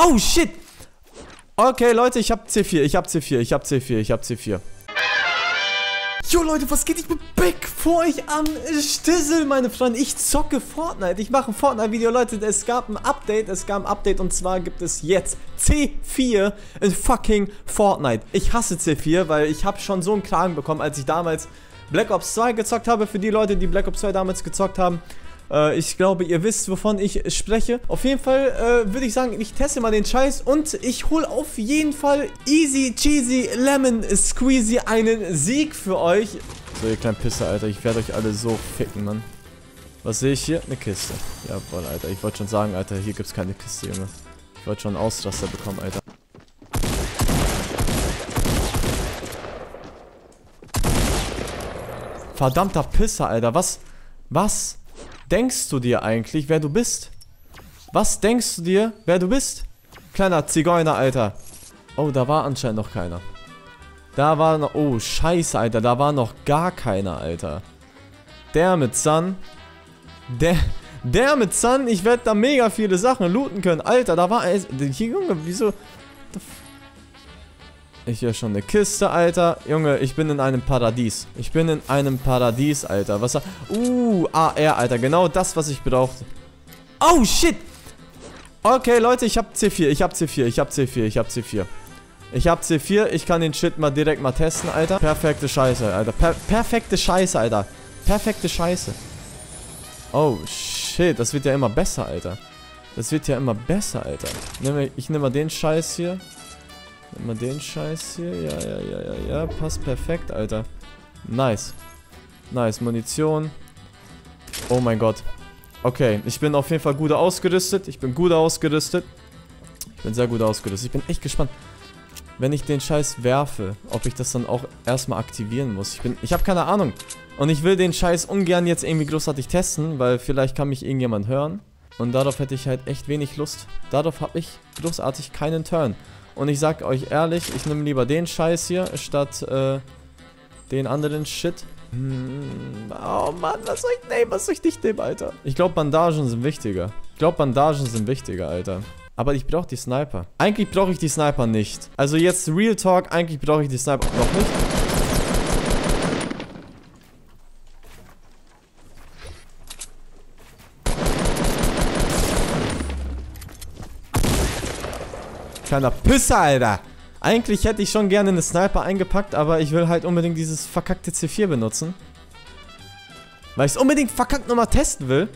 Oh, shit. Okay, Leute, ich hab C4, ich hab C4, ich hab C4, ich hab C4. Jo, Leute, was geht? Ich bin back vor euch am Stissel, meine Freunde. Ich zocke Fortnite. Ich mache ein Fortnite-Video, Leute. Es gab ein Update und zwar gibt es jetzt C4 in fucking Fortnite. Ich hasse C4, weil ich habe schon so einen Kragen bekommen, als ich damals Black Ops 2 gezockt habe. Für die Leute, die Black Ops 2 damals gezockt haben. Ich glaube, ihr wisst, wovon ich spreche. Auf jeden Fall würde ich sagen, ich teste mal den Scheiß und ich hole auf jeden Fall easy cheesy lemon squeezy einen Sieg für euch. So, ihr kleinen Pisser, Alter, ich werde euch alle so ficken, Mann. Was sehe ich hier? Eine Kiste. Jawohl, Alter, ich wollte schon sagen, Alter, hier gibt's keine Kiste, Junge. Ich wollte schon einen Ausraster bekommen, Alter. Verdammter Pisser, Alter, was? Was? Denkst du dir eigentlich, wer du bist? Was denkst du dir, wer du bist? Kleiner Zigeuner, Alter. Oh, da war anscheinend noch keiner. Da war noch... Oh, scheiße, Alter. Da war noch gar keiner, Alter. Der mit Son. Ich werde da mega viele Sachen looten können. Alter, da war... Junge, wieso... Ich höre schon eine Kiste, Alter. Junge, ich bin in einem Paradies. Ich bin in einem Paradies, Alter. Was? AR, Alter. Genau das, was ich brauchte. Oh, shit. Okay, Leute, ich hab C4. Ich hab C4. Ich hab C4. Ich hab C4. Ich hab C4. Ich kann den Shit mal direkt mal testen, Alter. Perfekte Scheiße, Alter. Perfekte Scheiße, Alter. Perfekte Scheiße. Oh, shit. Das wird ja immer besser, Alter. Das wird ja immer besser, Alter. Ich nehme mal den Scheiß hier. Immer den Scheiß hier. Ja. Passt perfekt, Alter. Nice. Nice. Munition. Oh mein Gott. Okay, ich bin auf jeden Fall gut ausgerüstet. Ich bin gut ausgerüstet. Ich bin sehr gut ausgerüstet. Ich bin echt gespannt, wenn ich den Scheiß werfe, ob ich das dann auch erstmal aktivieren muss. Ich habe keine Ahnung. Und ich will den Scheiß ungern jetzt irgendwie großartig testen, weil vielleicht kann mich irgendjemand hören. Und darauf hätte ich halt echt wenig Lust. Darauf habe ich großartig keinen Turn. Und ich sag euch ehrlich, ich nehme lieber den Scheiß hier, statt den anderen Shit. Oh Mann, was soll ich nehmen? Was soll ich nicht nehmen, Alter? Ich glaube, Bandagen sind wichtiger. Alter. Aber ich brauche die Sniper. Eigentlich brauche ich die Sniper nicht. Also jetzt Real Talk, eigentlich brauche ich die Sniper noch nicht. Kleiner Pisser, Alter. Eigentlich hätte ich schon gerne eine Sniper eingepackt, aber ich will halt unbedingt dieses verkackte C4 benutzen. Weil ich es unbedingt verkackt nochmal testen will.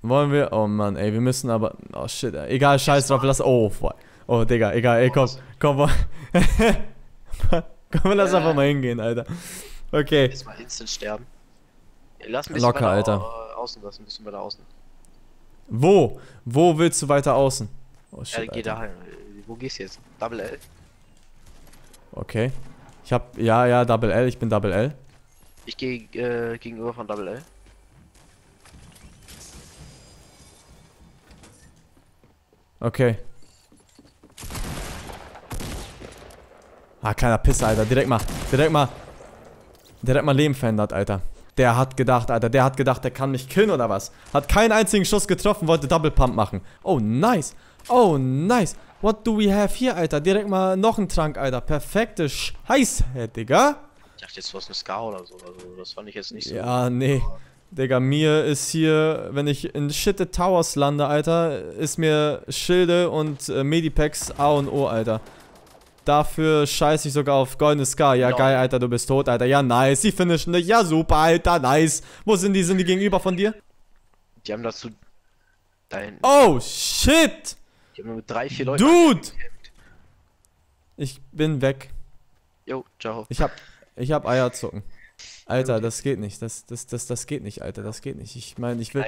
Wollen wir? Oh Mann, ey, wir müssen aber... Oh shit, ey. Egal, scheiß drauf, lass... Oh, boah. Oh, Digga, egal, ey, komm. Komm, lass einfach mal hingehen, Alter. Okay. Jetzt mal instant sterben. Lass mich locker, Alter. Außen lassen, müssen wir da außen. Wo? Wo willst du weiter außen? Oh shit, ja, geh da rein. Wo gehst du jetzt? Double L? Okay. Ich hab... Ja, Double L, ich bin Double L. Ich gehe gegenüber von Double L. Okay. Ah, kleiner Pisser, Alter. Direkt mal Leben verändert, Alter. Der hat gedacht, der kann mich killen oder was? Hat keinen einzigen Schuss getroffen, wollte Double Pump machen. Oh, nice. What do we have here, Alter? Direkt mal noch einen Trank, Alter. Perfekte Scheiße, Digga. Ich dachte jetzt, du hast eine Scar oder so. Also, das fand ich jetzt nicht so. Ja, nee. Digga, mir ist hier, wenn ich in Shitte Towers lande, Alter, ist mir Schilde und Medipacks A und O, Alter. Dafür scheiße ich sogar auf goldene Scar. Ja, geil, Alter, du bist tot, Alter. Ja, nice. Die finishen dich. Ja, super, Alter, nice. Wo sind die? Sind die gegenüber von dir? Die haben dazu... Dein... Oh, shit! Die haben nur mit 3, 4 Leuten... Dude! Ich bin weg. Jo, ciao. Ich hab Eierzucken. Alter, das geht nicht. Das geht nicht, Alter. Das geht nicht. Ich meine, ich will...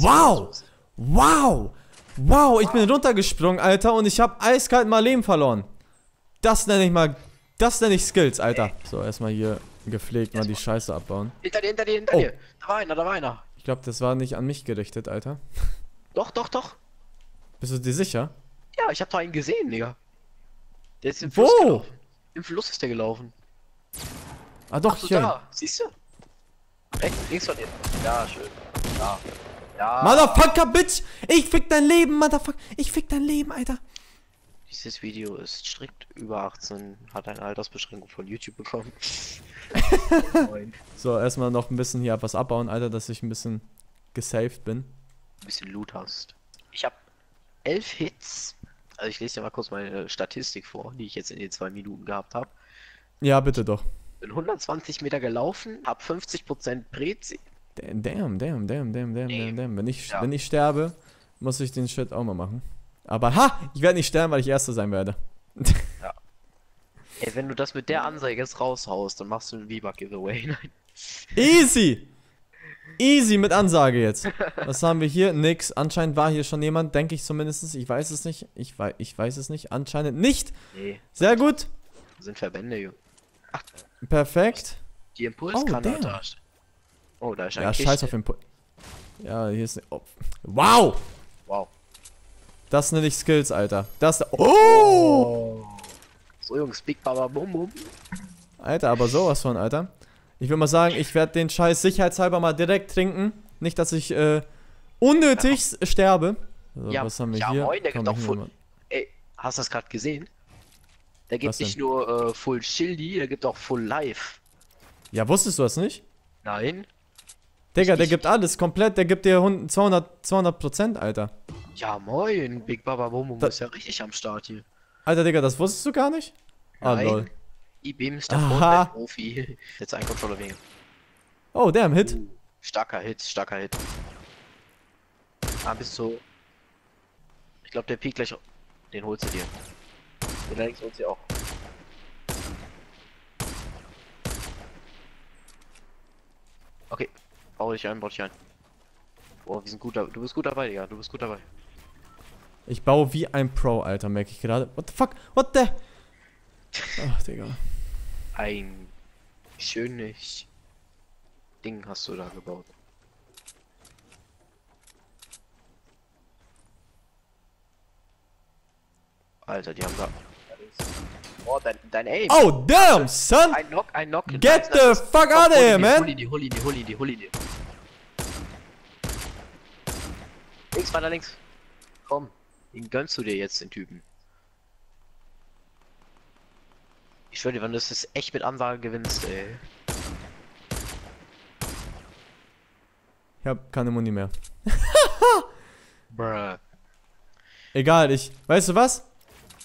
Wow! Wow! Wow! Ich bin runtergesprungen, Alter. Und ich habe eiskalt mal Leben verloren. Das nenne ich mal... Das nenne ich Skills, Alter. So, erstmal hier gepflegt mal die Scheiße abbauen. Hinter dir, hinter dir, hinter dir. Da war einer, da war einer. Ich glaube, das war nicht an mich gerichtet, Alter. Doch, doch, doch. Bist du dir sicher? Ja, ich hab da einen gesehen, Digga. Der ist im Fluss gelaufen. Im Fluss ist der gelaufen. Ah doch, schön. Da, siehst du? Rechts, links von dir. Ja, schön. Ja. Ja. Motherfucker, Bitch! Ich fick dein Leben, Motherfucker! Ich fick dein Leben, Alter! Dieses Video ist strikt über 18, hat eine Altersbeschränkung von YouTube bekommen. So, erstmal noch ein bisschen hier was abbauen, Alter, dass ich ein bisschen gesaved bin. Ein bisschen Loot hast. Ich hab 11 Hits. Also ich lese dir mal kurz meine Statistik vor, die ich jetzt in den 2 Minuten gehabt habe. Ja, bitte doch. Bin 120 Meter gelaufen, hab 50% Prezi. Damn. Wenn ich sterbe, muss ich den Shit auch mal machen. Aber ha, ich werde nicht sterben, weil ich Erster sein werde. Ja. Ey, wenn du das mit der Anzeige jetzt raushaust, dann machst du einen V-Buck-Giveaway. Nein. Easy! Easy mit Ansage jetzt. Was haben wir hier? Nix. Anscheinend war hier schon jemand, denke ich zumindest. Ich weiß es nicht. Ich weiß es nicht. Anscheinend nicht. Nee. Sehr gut. Das sind Verbände, Junge. Ach. Perfekt. Die Impulskanone. Oh, da ist ein Kiste. Ja, scheiß auf Impuls. Ja, hier ist... Oh. Wow! Wow. Das nenne ich Skills, Alter. Das... Oh! So, Jungs. Big Baba Bum Bum. Alter, aber sowas von, Alter. Ich will mal sagen, ich werde den Scheiß sicherheitshalber mal direkt trinken. Nicht, dass ich unnötig sterbe. So, ja, was haben wir hier? Moin, der geht auch voll... Ey, hast du das gerade gesehen? Der gibt nicht nur Full Shildi, der gibt auch Full Life. Ja, wusstest du das nicht? Nein. Digga, der gibt alles komplett, der gibt dir 200%, Alter. Ja, moin, Big Baba Boom ist ja richtig am Start hier. Alter, Digga, das wusstest du gar nicht? Ah, nein. Lol. IBM ist der Fortnite-Profi. Jetzt ein Controller weniger. Oh, der im Hit. Starker Hit, starker Hit. Ah, bis zu... Ich glaube, der Peak gleich... Den holst du dir. Den links holst du auch. Okay, bau dich ein. Boah, wir sind gut dabei. Du bist gut dabei, Digga, du bist gut dabei. Ich baue wie ein Pro, Alter, merke ich gerade. What the fuck? What the... Ach, Digga. Ein schönes Ding hast du da gebaut. Alter, die haben da... Oh, dein Aim. Oh, damn, son! Ein Knock. Get the fuck out of here, man! Hol ihn dir. Links, weiter links. Komm, den gönnst du dir jetzt, den Typen. Ich schwöre dir, wenn du das echt mit Ansage gewinnst, ey. Ich hab keine Muni mehr. Bruh. Egal, weißt du was?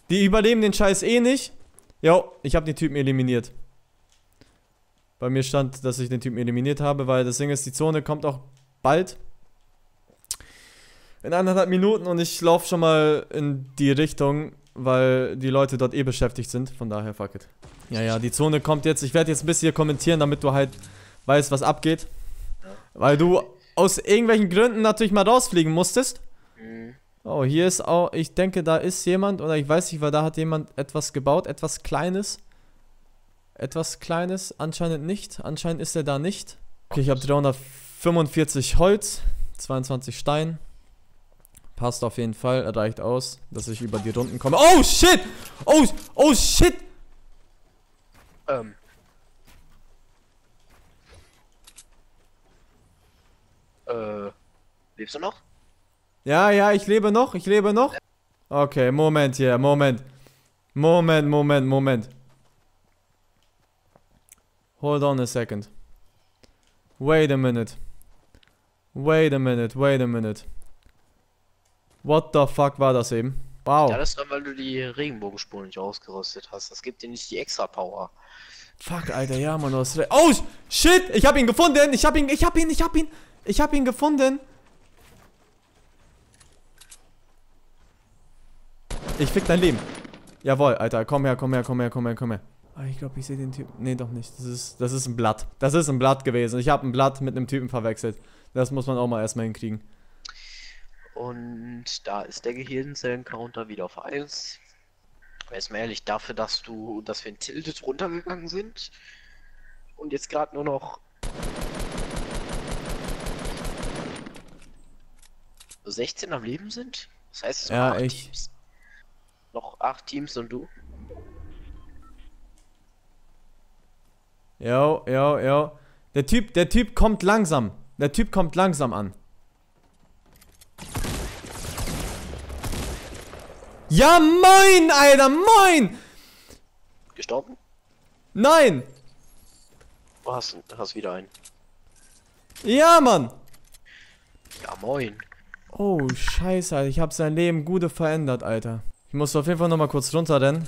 Die überleben den Scheiß eh nicht. Jo, ich hab den Typen eliminiert. Bei mir stand, dass ich den Typen eliminiert habe, weil das Ding ist, die Zone kommt auch bald. In 1,5 Minuten und ich laufe schon mal in die Richtung, weil die Leute dort eh beschäftigt sind. Von daher, fuck it. Ja, die Zone kommt jetzt. Ich werde jetzt ein bisschen hier kommentieren, damit du halt weißt, was abgeht. Weil du aus irgendwelchen Gründen natürlich mal rausfliegen musstest. Mhm. Oh, hier ist auch, ich denke, da ist jemand, oder ich weiß nicht, weil da hat jemand etwas gebaut, etwas Kleines. Etwas Kleines, anscheinend nicht. Anscheinend ist er da nicht. Okay, ich habe 345 Holz, 22 Stein. Passt auf jeden Fall, reicht aus, dass ich über die Runden komme. Oh, shit! Oh, shit! Lebst du noch? Ja, ich lebe noch. Okay, Moment hier, Moment. Hold on a second. Wait a minute. What the fuck war das eben? Wow. Ja, das war, weil du die Regenbogenspuren nicht ausgerüstet hast. Das gibt dir nicht die extra Power. Fuck, Alter, ja, Mann, du hast... Oh, shit! Ich hab ihn gefunden! Ich fick dein Leben. Jawohl, Alter, komm her. Ah, ich glaube, ich sehe den Typen. Nee, doch nicht. Das ist ein Blatt. Das ist ein Blatt gewesen. Ich habe ein Blatt mit einem Typen verwechselt. Das muss man auch mal erstmal hinkriegen. Und da ist der Gehirnzellen-Counter wieder auf 1. Jetzt mal ehrlich, dafür, dass wir in Tilted runtergegangen sind und jetzt gerade nur noch so 16 am Leben sind? Das heißt, es ja, echt. Teams. Noch 8 Teams und du? Jo, jo, jo. Der Typ kommt langsam. Der Typ kommt langsam an. Ja, moin, Alter, moin! Gestorben? Nein! Du hast wieder einen. Ja, Mann! Ja, moin. Oh, scheiße, Alter. Ich hab sein Leben gut verändert, Alter. Ich muss auf jeden Fall nochmal kurz runterrennen.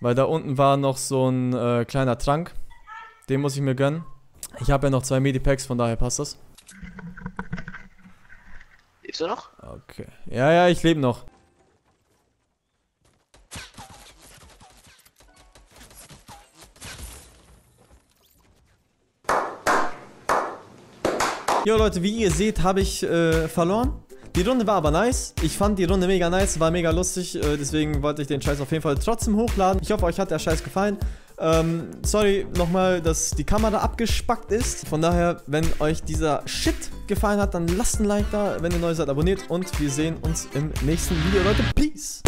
Weil da unten war noch so ein kleiner Trank. Den muss ich mir gönnen. Ich habe ja noch 2 Medipacks, von daher passt das. Lebst du noch? Okay. Ja, ja, ich lebe noch. Jo Leute, wie ihr seht, habe ich verloren. Die Runde war aber nice. Ich fand die Runde mega nice, war mega lustig. Deswegen wollte ich den Scheiß auf jeden Fall trotzdem hochladen. Ich hoffe, euch hat der Scheiß gefallen. Sorry nochmal, dass die Kamera abgespackt ist. Von daher, wenn euch dieser Shit gefallen hat, dann lasst ein Like da. Wenn ihr neu seid, abonniert. Und wir sehen uns im nächsten Video, Leute. Peace!